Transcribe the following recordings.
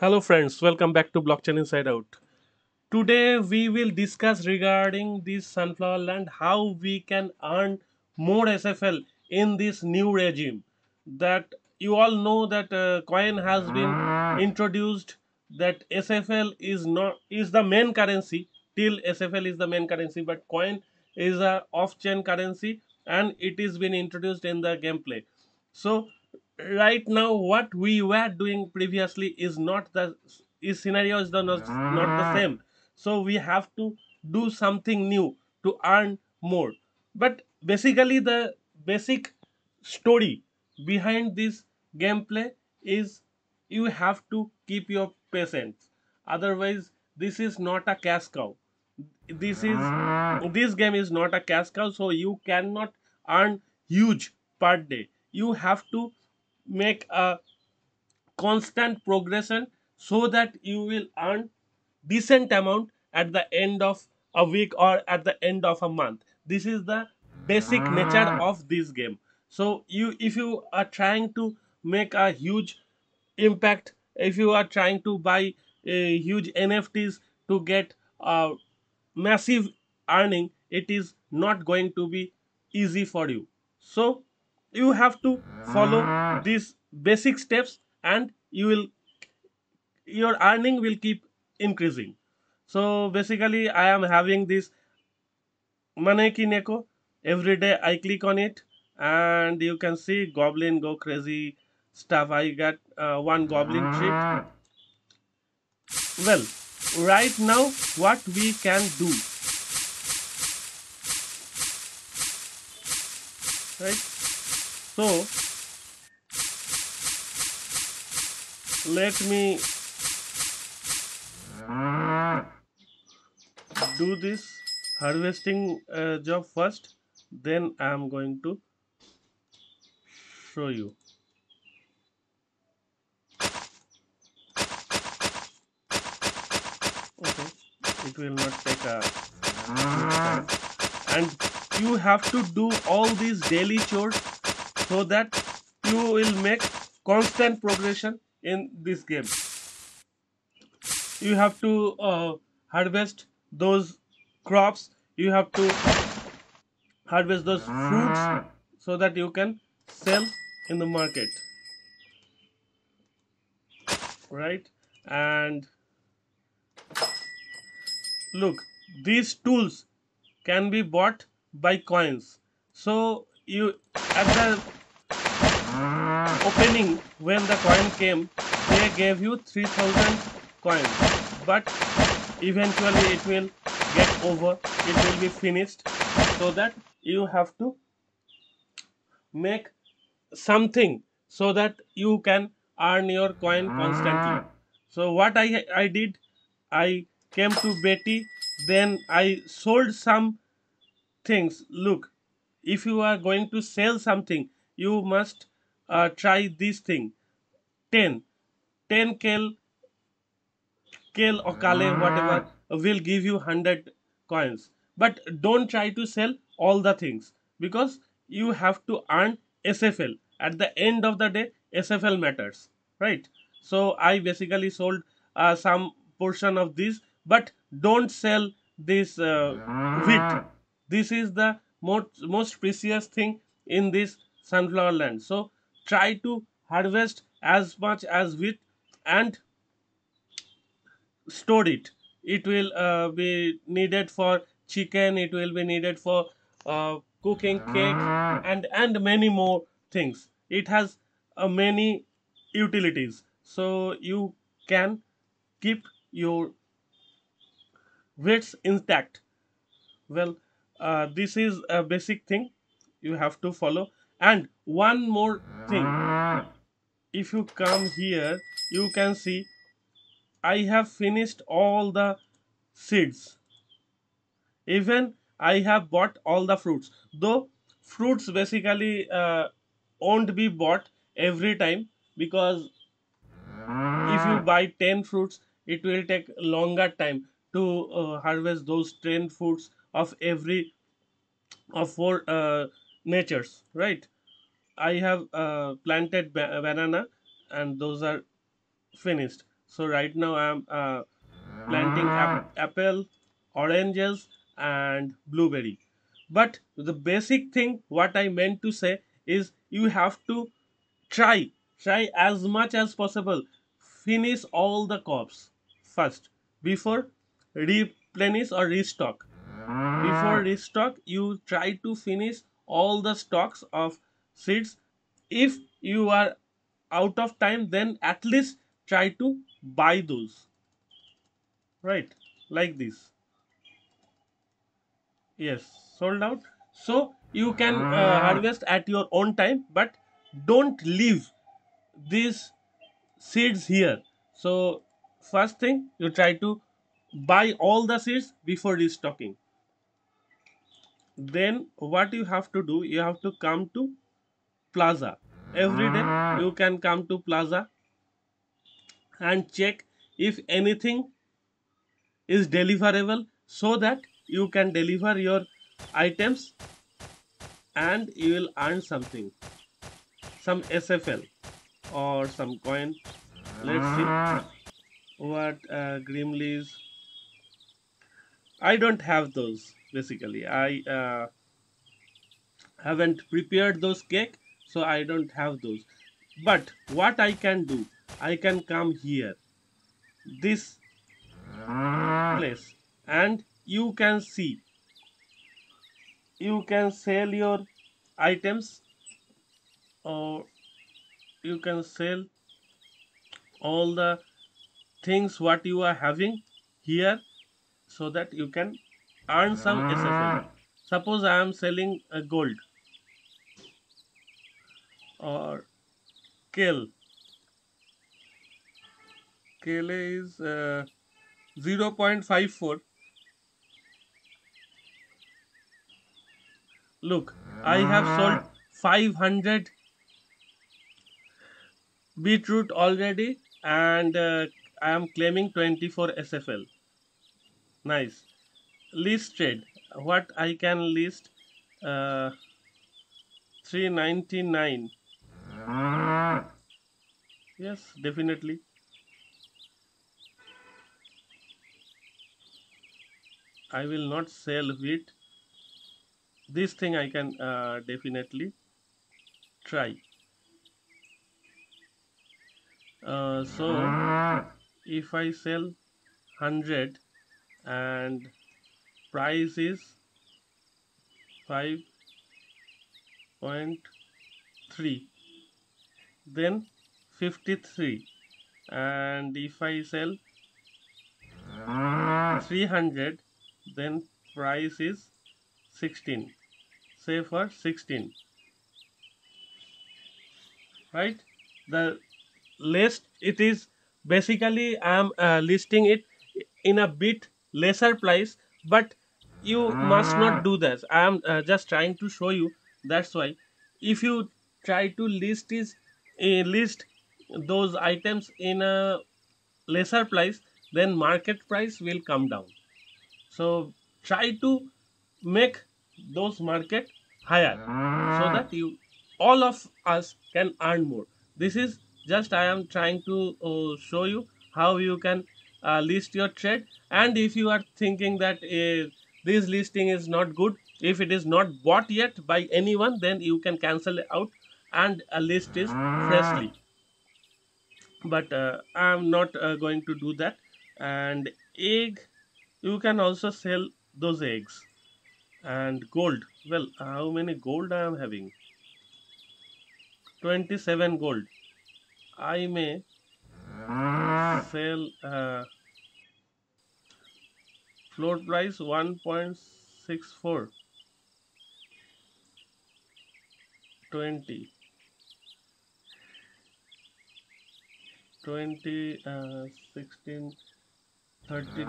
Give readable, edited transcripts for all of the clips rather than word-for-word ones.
Hello friends, welcome back to Blockchain Inside Out. Today we will discuss regarding this Sunflower Land, how we can earn more SFL in this new regime. That you all know that coin has been introduced, that SFL is the main currency. Till SFL is the main currency, but coin is a off-chain currency and it is been introduced in the gameplay. So right now what we were doing previously is not the scenario is not the same, so we have to do something new to earn more. But basically the basic story behind this gameplay is you have to keep your patience, otherwise this is not a cash cow. This game is not a cash cow, so you cannot earn huge per day. You have to make a constant progression so that you will earn decent amount at the end of a week or at the end of a month. This is the basic nature of this game. So if you are trying to make a huge impact, if you are trying to buy huge NFTs to get massive earning, it is not going to be easy for you. So you have to follow these basic steps and your earning will keep increasing. So basically I am having this Maneki Neko. Every day I click on it and you can see goblin go crazy stuff. I got one goblin treat. Well, right now what we can do, right? So let me do this harvesting job first, then I am going to show you. Okay, it will not take a time. And you have to do all these daily chores so that you will make constant progression in this game. You have to harvest those crops, you have to harvest those fruits so that you can sell in the market, right? And look, these tools can be bought by coins. So you at the opening, when the coin came, they gave you 3000 coins, but eventually it will get over, it will be finished, so that you have to make something so that you can earn your coin constantly. So what I did, I came to Betty, then I sold some things. Look, if you are going to sell something, you must try this thing, 10 kale or kale, whatever, will give you 100 coins. But don't try to sell all the things, because you have to earn SFL. At the end of the day, SFL matters, right? So I basically sold some portion of this, but don't sell this wheat. This is the most precious thing in this Sunflower Land. So try to harvest as much as wheat and store it. It will be needed for chicken, it will be needed for cooking cake and many more things. It has many utilities. So you can keep your weights intact. Well, this is a basic thing you have to follow. And one more thing, if you come here, you can see I have finished all the seeds. Even I have bought all the fruits, though fruits basically won't be bought every time, because if you buy 10 fruits, it will take longer time to harvest those 10 fruits of every of four natures, right? I have planted banana and those are finished. So right now I'm planting apple, oranges and blueberry. But the basic thing what I meant to say is you have to try as much as possible, finish all the crops first before replenish or restock. Before restock, you try to finish all the stocks of seeds. If you are out of time, then at least try to buy those, right? Like this. Yes, sold out. So you can harvest at your own time, but don't leave these seeds here. So first thing, you try to buy all the seeds before restocking. Then what you have to do, you have to come to plaza every day. You can come to plaza and check if anything is deliverable, so that you can deliver your items and you will earn something, some SFL or some coin. Let's see what Grimleys. I don't have those basically. I haven't prepared those cake, so I don't have those. But what I can do, I can come here, this place, and you can see, you can sell your items, or you can sell all the things what you are having here, so that you can earn some SFL. Suppose I am selling a gold or kale. Kale is 0.54. Look, I have sold 500 beetroot already, and I am claiming 24 SFL. Nice. List trade. What I can list? 399. Yes, definitely. I will not sell wheat. This thing I can definitely try. So if I sell 100 and price is 5.3, then 53, and if I sell 300, then price is 16, say for 16, right? The list, it is basically I am listing it in a bit lesser price, but you must not do this. I am just trying to show you. That's why if you try to list those items in a lesser price, then market price will come down. So try to make those market higher, so that you, all of us, can earn more. This is just I am trying to show you how you can list your trade. And if you are thinking that this listing is not good, if it is not bought yet by anyone, then you can cancel it out and a list is freshly. But I am not going to do that. And egg, you can also sell those eggs. And gold, well, how many gold I am having? 27 gold. I may sell floor price 1.64, 20, 16, 32,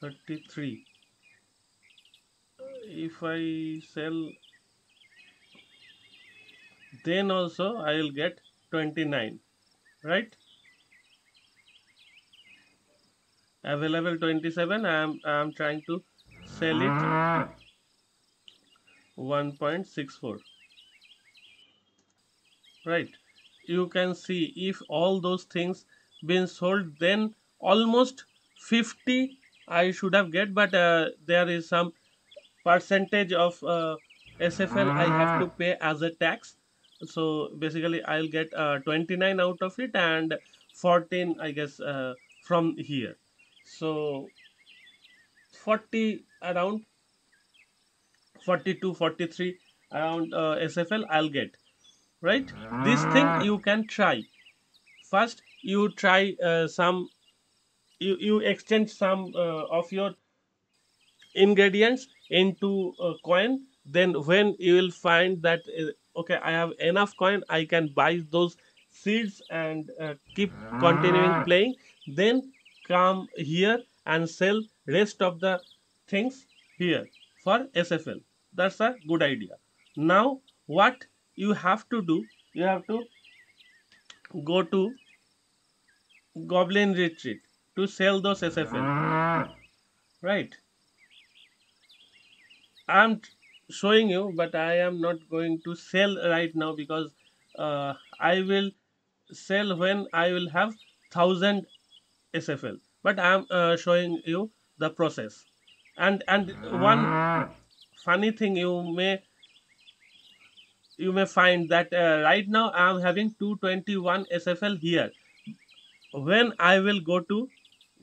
33. If I sell, then also I will get 29, right? Available 27. I am trying to sell it 1.64, right? You can see if all those things been sold, then almost 50 I should have get, but there is some percentage of SFL I have to pay as a tax. So basically I'll get 29 out of it and 14 I guess from here, so 40 around 42 43 around SFL I'll get, right? This thing you can try. First you try some, you exchange some of your ingredients into a coin, then when you will find that okay, I have enough coin, I can buy those seeds and keep continuing playing, then come here and sell rest of the things here for SFL. That's a good idea. Now what you have to do, you have to go to Goblin Retreat to sell those SFL, right? I'm showing you, but I am not going to sell right now because I will sell when I will have 1000 SFL, but I am showing you the process. And one funny thing you may find that right now I am having 221 SFL here. When I will go to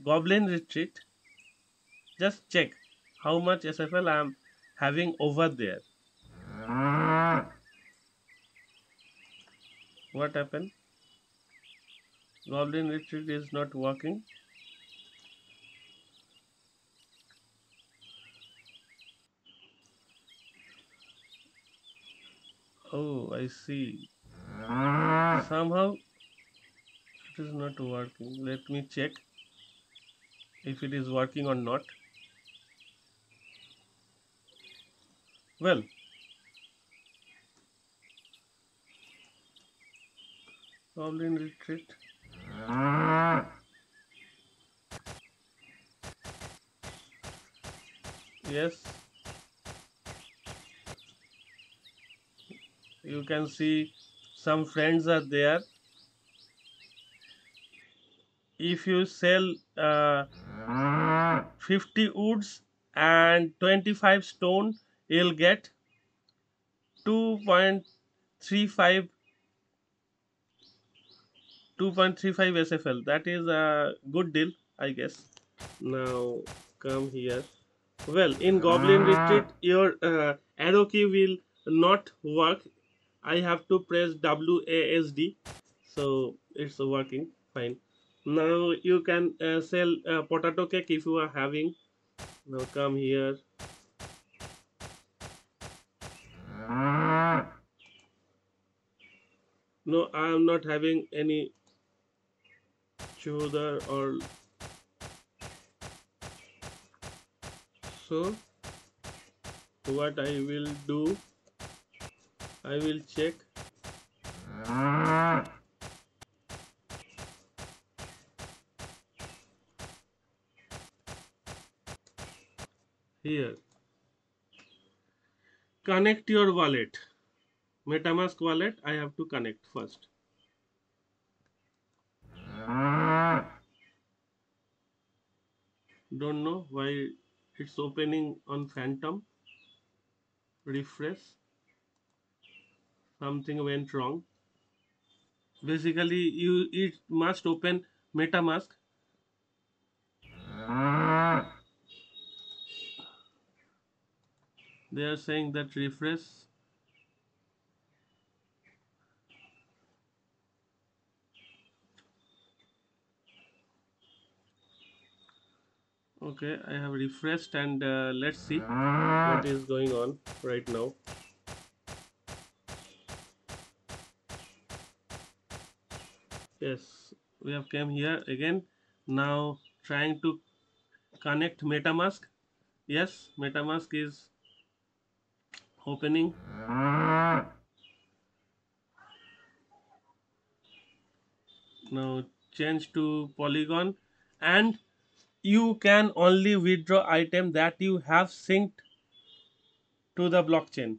Goblin Retreat, just check how much SFL I am having over there. What happened? Goblin Retreat is not working. Oh, I see. Somehow it is not working. Let me check if it is working or not. Well, Goblin Retreat. Yes, you can see some friends are there. If you sell 50 woods and 25 stone, you'll get 2.35 SFL. That is a good deal, I guess. Now come here. Well, in Goblin Retreat, your arrow key will not work. I have to press WASD, so it's working fine. Now you can sell potato cake if you are having. Now come here. No, I am not having any chowder or so. What I will do, I will check. Here, connect your wallet, MetaMask wallet. I have to connect first. Don't know why it's opening on Phantom. Refresh. Something went wrong. Basically, it must open MetaMask. They are saying that refresh. Okay, I have refreshed and let's see what is going on right now. Yes, we have come here again. Now trying to connect MetaMask. Yes, MetaMask is opening. Now change to Polygon, and you can only withdraw item that you have synced to the blockchain,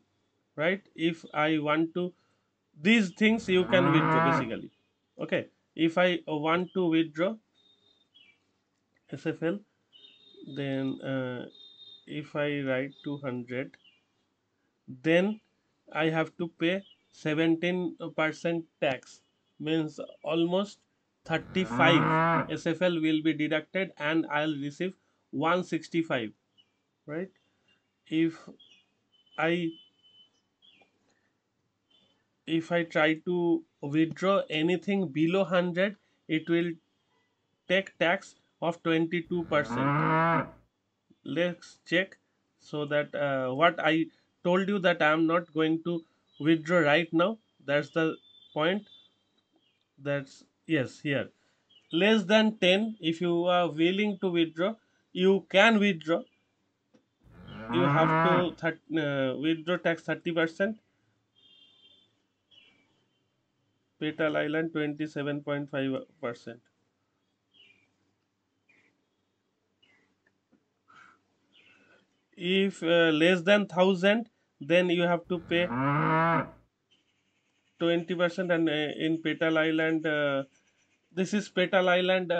right? If I want to, these things you can withdraw basically. Okay, If I want to withdraw SFL, then if I write 200, then I have to pay 17% tax, means almost 35 SFL will be deducted and I'll receive 165, right? If I try to withdraw anything below 100, it will take tax of 22%. Let's check, so that what I told you that I am not going to withdraw right now, that's the point. That's yes, here less than 10, if you are willing to withdraw, you can withdraw. You have to withdraw tax 30%. Petal Island 27.5%. If less than 1000, then you have to pay 20%. And in Petal Island, this is Petal Island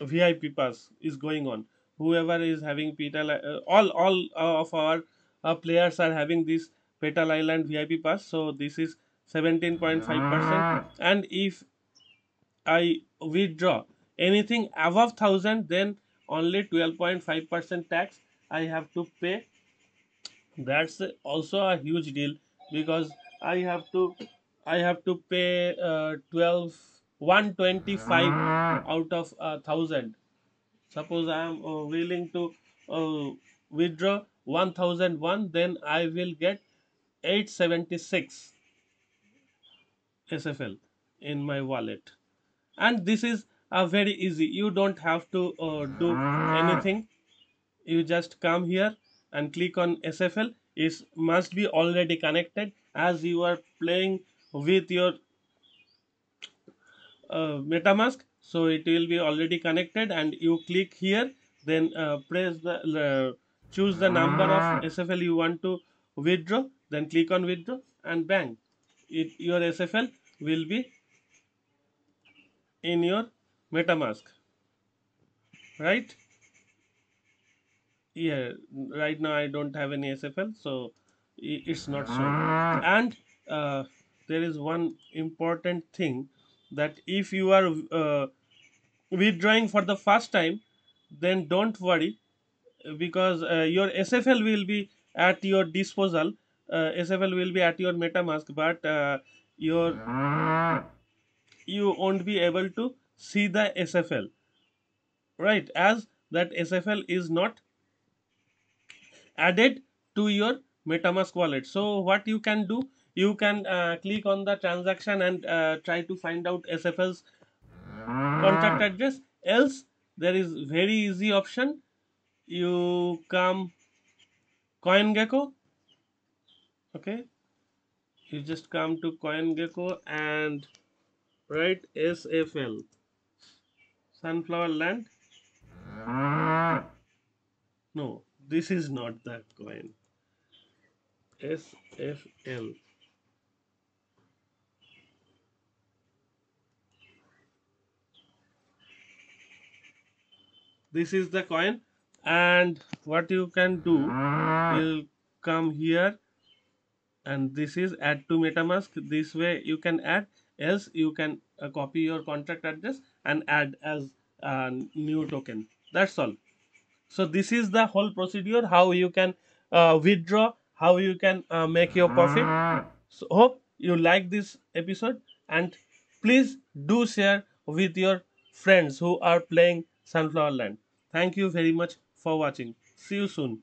VIP pass is going on. Whoever is having Petal, all of our players are having this Petal Island VIP pass. So this is 17.5%. And if I withdraw anything above 1000, then only 12.5% tax I have to pay. That's also a huge deal, because I have to pay 125 out of 1000. Suppose I am willing to withdraw 1001, then I will get 876 SFL in my wallet. And this is very easy. You don't have to do anything. You just come here and click on SFL. It must be already connected, as you are playing with your MetaMask, so it will be already connected. And you click here, then press the choose the number of SFL you want to withdraw, then click on withdraw, and bang, your SFL will be in your MetaMask, right? Yeah, right now I don't have any SFL, so it's not shown. And there is one important thing, that if you are withdrawing for the first time, then don't worry, because your SFL will be at your disposal. SFL will be at your MetaMask, but you won't be able to see the SFL, right? As that SFL is not added to your MetaMask wallet. So what you can do, you can click on the transaction and try to find out SFL's contract address. Else, there is very easy option. You come CoinGecko. Okay, you just come to CoinGecko and write SFL Sunflower Land. No, this is not that coin. SFL. This is the coin. And what you can do, you'll come here, and this is add to MetaMask. This way you can add. Else you can copy your contract address and add as a new token. That's all. So this is the whole procedure, how you can withdraw, how you can make your profit. So hope you like this episode, and please do share with your friends who are playing Sunflower Land. Thank you very much for watching. See you soon.